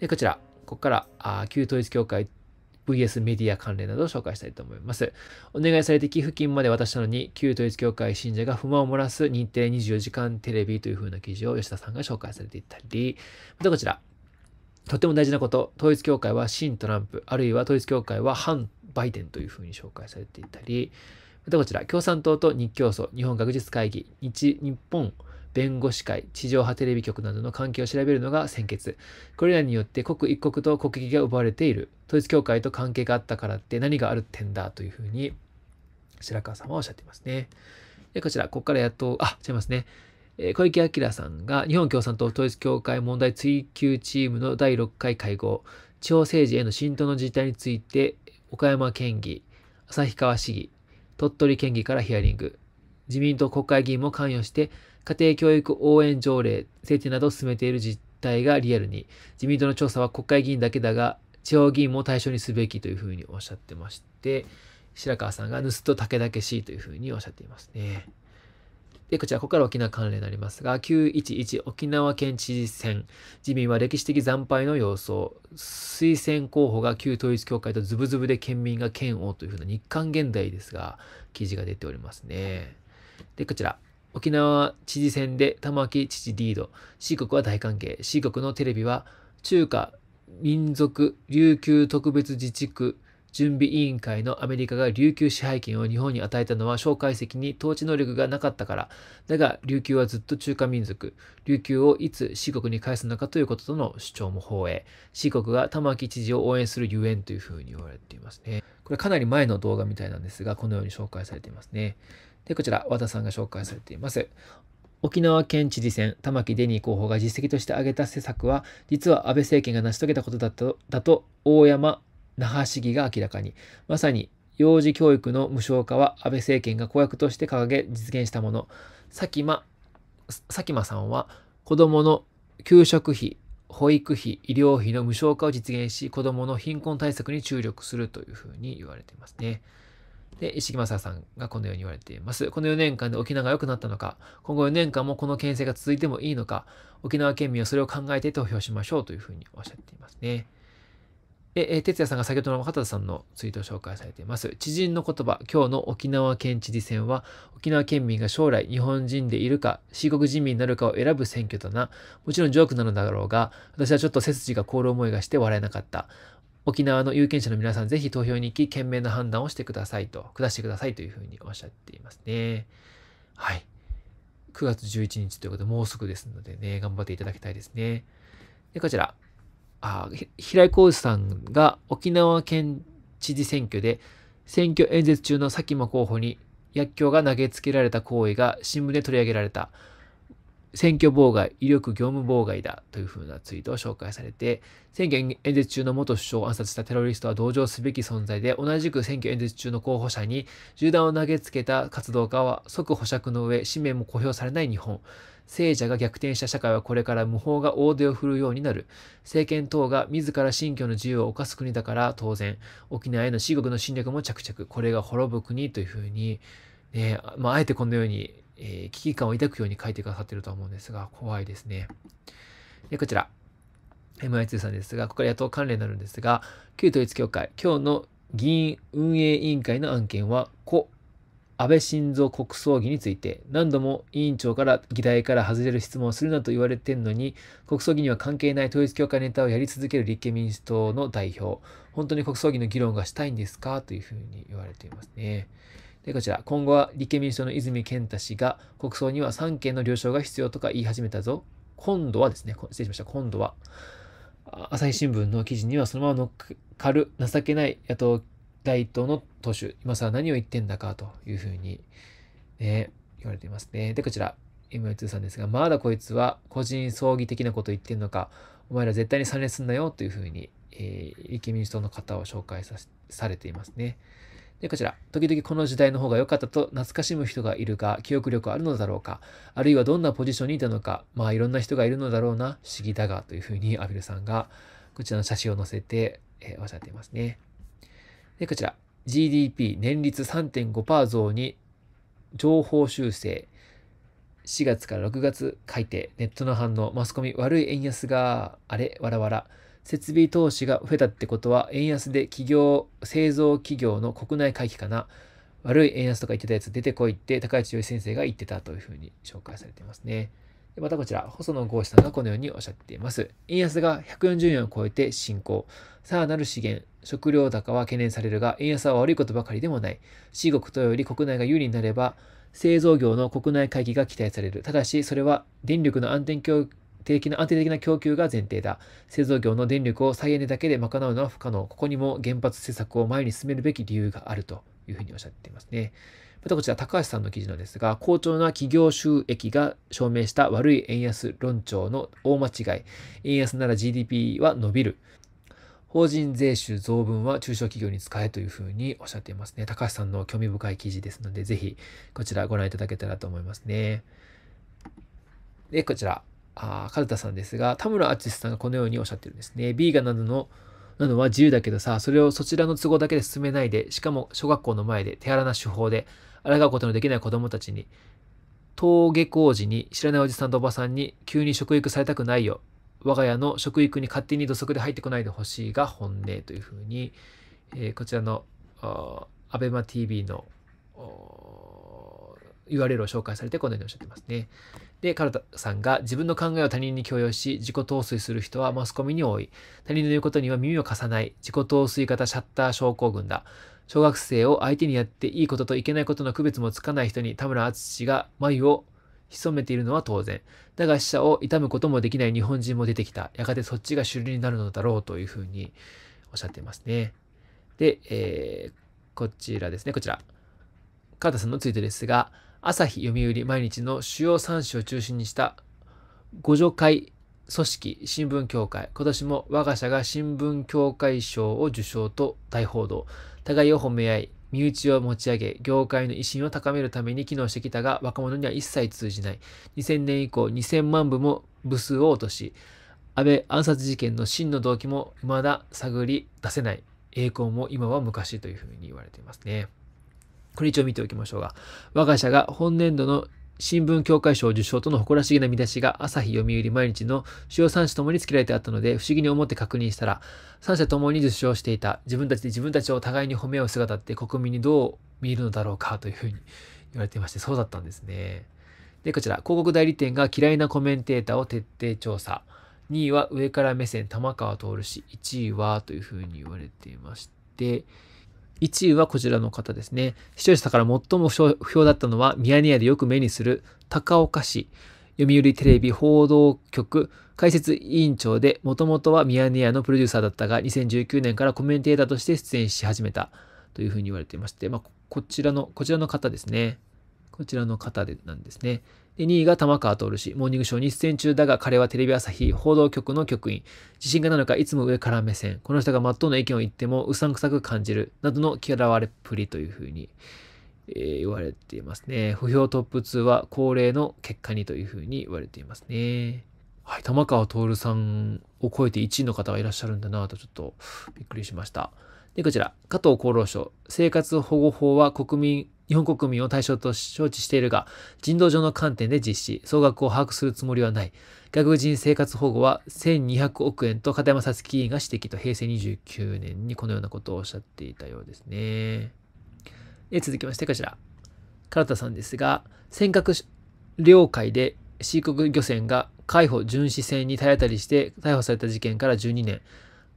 で、こちら、ここから旧統一教会 VS メディア関連などを紹介したいと思います。お願いされて寄付金まで渡したのに、旧統一教会信者が不満を漏らす日テレ24時間テレビという風な記事を吉田さんが紹介されていたり、またこちら、とても大事なこと、統一教会は新トランプ、あるいは統一教会は反バイデンという風に紹介されていたり、またこちら、共産党と日教組、日本学術会議、日本弁護士会、地上波テレビ局などの関係を調べるのが先決。これらによって刻一刻と国益が奪われている。統一教会と関係があったからって何があるってんだというふうに白川さんはおっしゃっていますね。で、こちら、ここからやっと、違いますね。小池晃さんが日本共産党統一教会問題追及チームの第6回会合、地方政治への浸透の実態について、岡山県議、旭川市議、鳥取県議からヒアリング。自民党国会議員も関与して、家庭教育応援条例制定などを進めている実態がリアルに、自民党の調査は国会議員だけだが、地方議員も対象にすべきというふうにおっしゃってまして、白川さんが盗人たけだけしいというふうにおっしゃっていますね。で、こちら、ここから沖縄関連になりますが、911沖縄県知事選、自民は歴史的惨敗の様相、推薦候補が旧統一教会とズブズブで県民が嫌悪というふうな日刊現代ですが、記事が出ておりますね。で、こちら。沖縄知事選で玉城知事リード。四国は大歓迎。四国のテレビは、中華民族琉球特別自治区準備委員会のアメリカが琉球支配権を日本に与えたのは介石に統治能力がなかったから。だが、琉球はずっと中華民族。琉球をいつ四国に返すのかということとの主張も放映。四国が玉城知事を応援するゆえんというふうに言われていますね。これかなり前の動画みたいなんですが、このように紹介されていますね。で、こちら、和田さんが紹介されています。沖縄県知事選、玉城デニー候補が実績として挙げた施策は、実は安倍政権が成し遂げたことだと大山那覇市議が明らかに。まさに、幼児教育の無償化は安倍政権が公約として掲げ実現したもの。佐喜眞さんは、子どもの給食費、保育費、医療費の無償化を実現し、子どもの貧困対策に注力するというふうに言われていますね。で、石木正さんがこのように言われています。この4年間で沖縄が良くなったのか、今後4年間もこの県政が続いてもいいのか、沖縄県民はそれを考えて投票しましょうというふうにおっしゃっていますね。で、哲也さんが先ほどの畑田さんのツイートを紹介されています。知人の言葉、今日の沖縄県知事選は、沖縄県民が将来日本人でいるか、四国人民になるかを選ぶ選挙だな。もちろんジョークなのだろうが、私はちょっと背筋が凍る思いがして笑えなかった。沖縄の有権者の皆さん、ぜひ投票に行き、賢明な判断をしてくださいと、下してくださいというふうにおっしゃっていますね。はい。9月11日ということで、もうすぐですのでね、頑張っていただきたいですね。で、こちら。平井浩二さんが沖縄県知事選挙で、選挙演説中の佐喜眞候補に薬莢が投げつけられた行為が新聞で取り上げられた。選挙妨害、威力業務妨害だというふうなツイートを紹介されて、選挙演説中の元首相を暗殺したテロリストは同情すべき存在で、同じく選挙演説中の候補者に銃弾を投げつけた活動家は即保釈の上、氏名も公表されない日本。聖者が逆転した社会はこれから無法が大手を振るようになる。政権等が自ら信教の自由を侵す国だから当然、沖縄への四国の侵略も着々、これが滅ぶ国というふうに、ね、あえてこのように、危機感を抱くように書いてくださっているとは思うんですが、怖いですね。で、こちら、MI2 さんですが、ここから野党関連になるんですが、旧統一教会、今日の議員運営委員会の案件は、故・安倍晋三国葬儀について、何度も委員長から議題から外れる質問をするなと言われているのに、国葬儀には関係ない統一教会ネタをやり続ける立憲民主党の代表、本当に国葬儀の議論がしたいんですかというふうに言われていますね。で、こちら、今後は立憲民主党の泉健太氏が国葬には三権の了承が必要とか言い始めたぞ。今度はですね、失礼しました。今度は、朝日新聞の記事にはそのまま乗っかる情けない野党第一党の党首、今さら何を言ってんだかというふうに、ね、言われていますね。で、こちら、MI2 さんですが、まだこいつは個人葬儀的なこと言ってんのか、お前ら絶対に参列すんなよというふうに、立憲民主党の方を紹介されていますね。で、こちら、時々この時代の方が良かったと懐かしむ人がいるが、記憶力あるのだろうか、あるいはどんなポジションにいたのか、まあいろんな人がいるのだろうな、不思議だが、というふうにアビルさんが、こちらの写真を載せて、おっしゃっていますね。で、こちら、GDP 年率 3.5% 増に上方修正、4月から6月改定、ネットの反応、マスコミ、悪い円安が、あれ、わらわら、設備投資が増えたってことは、円安で製造企業の国内回帰かな。悪い円安とか言ってたやつ出てこいって高市洋一先生が言ってたというふうに紹介されていますね。でまたこちら、細野豪志さんがこのようにおっしゃっています。円安が140円を超えて進行。さらなる資源、食料高は懸念されるが、円安は悪いことばかりでもない。四国とより国内が有利になれば、製造業の国内回帰が期待される。ただし、それは電力の安定的な供給が前提だ。製造業の電力を再エネだけで賄うのは不可能。ここにも原発政策を前に進めるべき理由があるというふうにおっしゃっていますね。またこちら、高橋さんの記事なんですが、好調な企業収益が証明した悪い円安論調の大間違い。円安なら GDP は伸びる。法人税収増分は中小企業に使えというふうにおっしゃっていますね。高橋さんの興味深い記事ですので、ぜひこちらご覧いただけたらと思いますね。で、こちら、カルタさんですが、田村淳さんがこのようにおっしゃってるんですね。ビーガンなどは自由だけどさ、それをそちらの都合だけで進めないで、しかも小学校の前で手荒な手法で、抗うことのできない子供たちに、登下校時に知らないおじさんとおばさんに急に食育されたくないよ。我が家の食育に勝手に土足で入ってこないでほしいが本音というふうに、こちらのアベマ TV のURL を紹介されてこのようにおっしゃってますね。で、カルタさんが自分の考えを他人に強要し、自己陶酔する人はマスコミに多い。他人の言うことには耳を貸さない。自己陶酔型シャッター症候群だ。小学生を相手にやっていいことといけないことの区別もつかない人に田村淳が眉を潜めているのは当然。だが死者を悼むこともできない日本人も出てきた。やがてそっちが主流になるのだろうというふうにおっしゃっていますね。で、こちらですね。こちら。カルタさんのツイートですが、朝日読売毎日の主要3紙を中心にした互助会組織新聞協会、今年も我が社が新聞協会賞を受賞と大報道。互いを褒め合い、身内を持ち上げ、業界の威信を高めるために機能してきたが、若者には一切通じない。2000年以降2000万部も部数を落とし、安倍暗殺事件の真の動機も未だ探り出せない。栄光も今は昔というふうに言われていますね。これ一応見ておきましょうが、我が社が本年度の新聞協会賞受賞との誇らしげな見出しが朝日読売毎日の主要3社ともに付けられてあったので、不思議に思って確認したら、3社ともに受賞していた。自分たちで自分たちを互いに褒め合う姿って国民にどう見えるのだろうかというふうに言われていまして、そうだったんですね。で、こちら、広告代理店が嫌いなコメンテーターを徹底調査。2位は上から目線玉川徹氏、1位はというふうに言われていまして、1位はこちらの方ですね。視聴者から最も不評だったのは、ミヤネ屋でよく目にする高岡氏。読売テレビ報道局解説委員長で、もともとはミヤネ屋のプロデューサーだったが、2019年からコメンテーターとして出演し始めたというふうに言われていまして、こちらの方ですね。こちらの方でなんですね。で、2位が玉川徹氏。モーニングショーに出演中だが、彼はテレビ朝日報道局の局員。自信がなのか、いつも上から目線。この人が真っ当な意見を言っても、うさんくさく感じる。などの嫌われっぷりというふうに、言われていますね。不評トップ2は高齢の結果にというふうに言われていますね。はい、玉川徹さんを超えて1位の方がいらっしゃるんだなと、ちょっとびっくりしました。で、こちら、加藤厚労省。生活保護法は日本国民を対象と承知しているが、人道上の観点で実施、総額を把握するつもりはない。外国人生活保護は1200億円と片山さつき委員が指摘と、平成29年にこのようなことをおっしゃっていたようですね。で、続きましてこちら。唐田さんですが、尖閣領海で四国漁船が海保巡視船に体当たりして逮捕された事件から12年。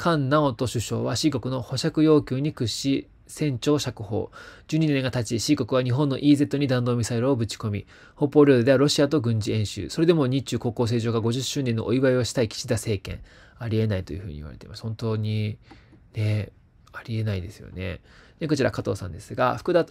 菅直人首相は四国の保釈要求に屈し、船長釈放。12年が経ち、C 国は日本の EZ に弾道ミサイルをぶち込み、北方領土ではロシアと軍事演習。それでも日中国交正常化50周年のお祝いをしたい岸田政権。ありえないというふうに言われています。本当に、ね、ありえないですよね。で、こちら加藤さんですが、福田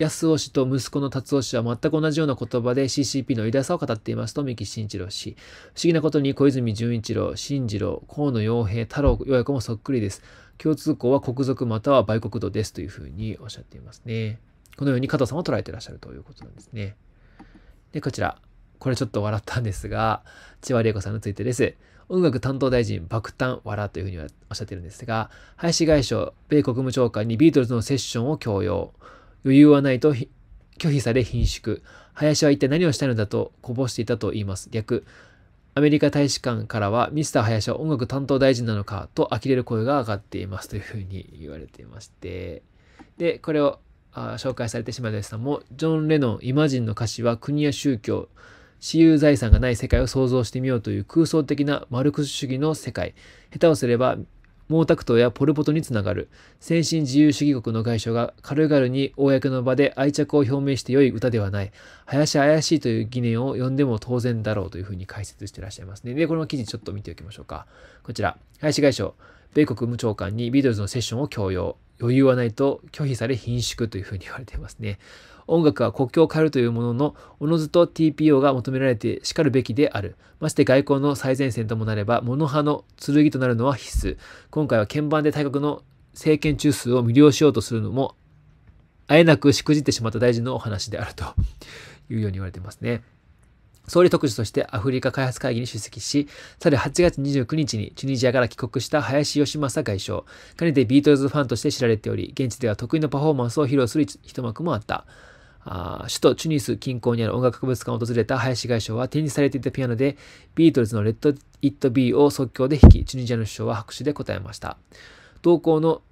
康夫氏と息子の達夫氏は全く同じような言葉で CCP の偉大さを語っていますと三木慎一郎氏。不思議なことに小泉純一郎、慎二郎、河野洋平、太郎よや子もそっくりです。共通項は国族または売国度ですというふうにおっしゃっていますね。このように加藤さんを捉えていらっしゃるということなんですね。で、こちら。これちょっと笑ったんですが、千葉玲子さんについてです。音楽担当大臣、爆誕、笑というふうにおっしゃっているんですが、林外相、米国務長官にビートルズのセッションを強要。余裕はないと拒否され、顰蹙。林は一体何をしたいのだとこぼしていたと言います。略、アメリカ大使館からは、ミスター林は音楽担当大臣なのかと呆れる声が上がっていますというふうに言われていまして、で、これを紹介されてしまいましたも、ジョン・レノン、イマジンの歌詞は国や宗教、私有財産がない世界を想像してみようという空想的なマルクス主義の世界。下手をすれば毛沢東やポルポトにつながる。先進自由主義国の外相が軽々に公の場で愛着を表明して良い歌ではない。林は怪しいという疑念を呼んでも当然だろうというふうに解説していらっしゃいますね。で、この記事ちょっと見ておきましょうか。こちら。林外相、米国務長官にビートルズのセッションを強要。余裕はないと拒否され顰蹙というふうに言われていますね。音楽は国境を変えるというものの、おのずと TPO が求められてしかるべきである。まして外交の最前線ともなれば、物派の剣となるのは必須。今回は鍵盤で大国の政権中枢を魅了しようとするのも、あえなくしくじってしまった大臣のお話であるというように言われていますね。総理特使としてアフリカ開発会議に出席し、去る8月29日にチュニジアから帰国した林芳正外相。かねてビートルズファンとして知られており、現地では得意のパフォーマンスを披露する一幕もあった。首都チュニス近郊にある音楽博物館を訪れた林外相は、展示されていたピアノでビートルズのレッド・イット・ビーを即興で弾き、チュニジアの首相は拍手で応えました。同行の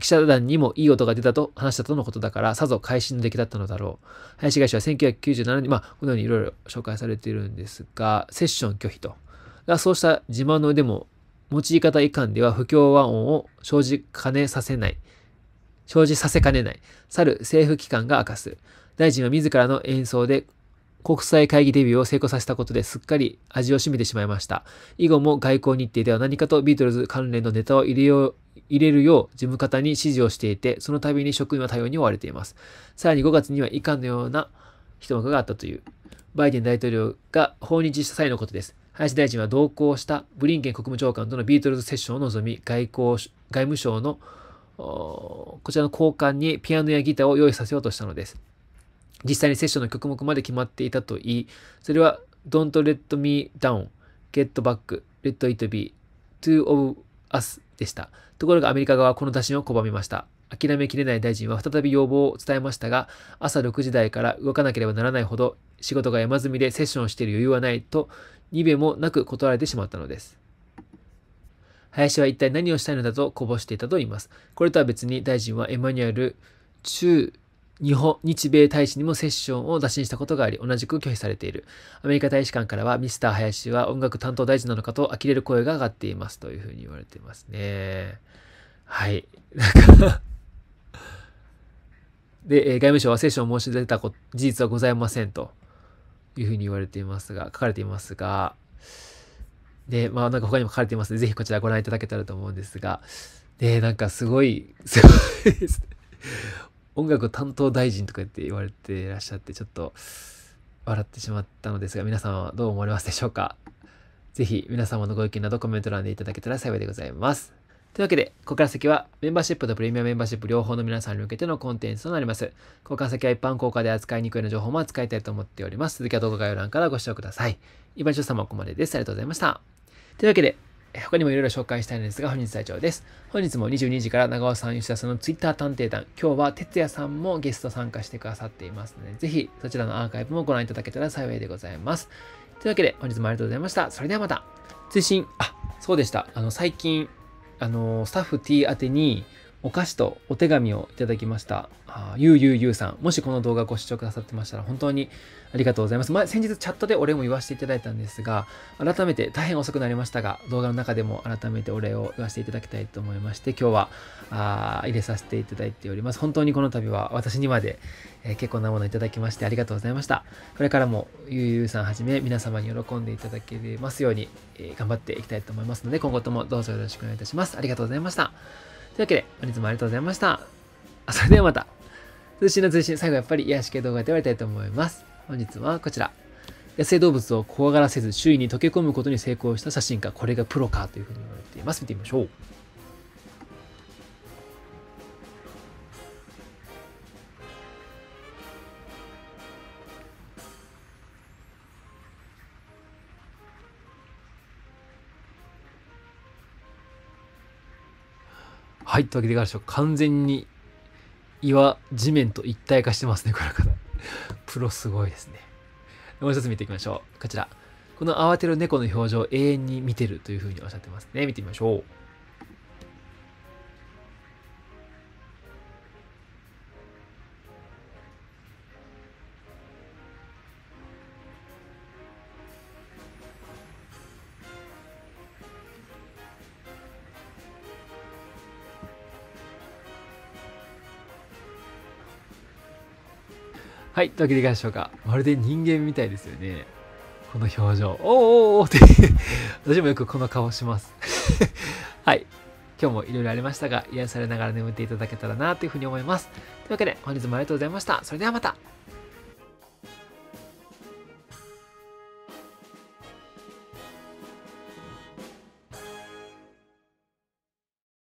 記者団にもいい音が出たと話したとのことだから、さぞ会心の出来だったのだろう。林外相は1997年、このようにいろいろ紹介されているんですが、セッション拒否と。そうした自慢の腕も、用い方以下では不協和音を生じさせかねない。去る政府機関が明かす。大臣は自らの演奏で、国際会議デビューを成功させたことですっかり味を占めてしまいました。以後も外交日程では何かとビートルズ関連のネタを入れるよう事務方に指示をしていて、その度に職員は対応に追われています。さらに5月には以下のような一幕があったという。バイデン大統領が訪日した際のことです。林大臣は同行したブリンケン国務長官とのビートルズセッションを望み、外務省のこちらの交換にピアノやギターを用意させようとしたのです。実際にセッションの曲目まで決まっていたと言い、それは Don't Let Me Down, Get Back, Let It Be, Two of Us でした。ところがアメリカ側はこの打診を拒みました。諦めきれない大臣は再び要望を伝えましたが、朝6時台から動かなければならないほど仕事が山積みでセッションをしている余裕はないと、にべもなく断られてしまったのです。林は一体何をしたいのだとこぼしていたと言います。これとは別に大臣はエマニュエル日米大使にもセッションを打診したことがあり、同じく拒否されている。アメリカ大使館からは、ミスター林は音楽担当大臣なのかと呆れる声が上がっていますというふうに言われていますね。はい。で、外務省はセッションを申し出た事実はございませんというふうに言われていますが、書かれていますが、で、他にも書かれていますので、ぜひこちらご覧いただけたらと思うんですが、で、すごいですね。音楽担当大臣とか言われていらっしゃって、ちょっと笑ってしまったのですが、皆さんはどう思われますでしょうか？ぜひ皆様のご意見などコメント欄でいただけたら幸いでございます。というわけで、ここから先はメンバーシップとプレミアムメンバーシップ両方の皆さんに向けてのコンテンツとなります。ここから先は一般公開で扱いにくいの情報も扱いたいと思っております。続きは動画概要欄からご視聴ください。今一度様はここまでです。ありがとうございました。というわけで、他にもいろいろ紹介したいのですが、本日は以上です。本日も22時から長尾さん、吉田さんのツイッター探偵団、今日は哲也さんもゲスト参加してくださっていますので、ぜひそちらのアーカイブもご覧いただけたら幸いでございます。というわけで、本日もありがとうございました。それではまた。追伸、そうでした。最近、スタッフ T 宛てにお菓子とお手紙をいただきました。ゆうさん、もしこの動画ご視聴くださってましたら本当にありがとうございます。先日チャットでお礼も言わせていただいたんですが、改めて大変遅くなりましたが、動画の中でも改めてお礼を言わせていただきたいと思いまして、今日は入れさせていただいております。本当にこの度は私にまで、結構なものいただきましてありがとうございました。これからもゆうさんはじめ皆様に喜んでいただけますように、頑張っていきたいと思いますので、今後ともどうぞよろしくお願いいたします。ありがとうございました。というわけで、本日もありがとうございました。それではまた。通信、最後やっぱり癒し系動画で終わりたいと思います。本日はこちら。野生動物を怖がらせず周囲に溶け込むことに成功した写真家。これがプロかというふうに言われています。見てみましょう。はい、というわけでいかがでしょう。完全に地面と一体化してますね、これから。プロすごいですね。もう一つ見ていきましょう。こちら。この慌てる猫の表情を永遠に見てるというふうにおっしゃってますね。見てみましょう。はい、というわけでいかがでしょうか。まるで人間みたいですよね。この表情。おーおーおーって、私もよくこの顔します。はい。今日もいろいろありましたが、癒されながら眠っていただけたらなというふうに思います。というわけで、本日もありがとうございました。それではまた。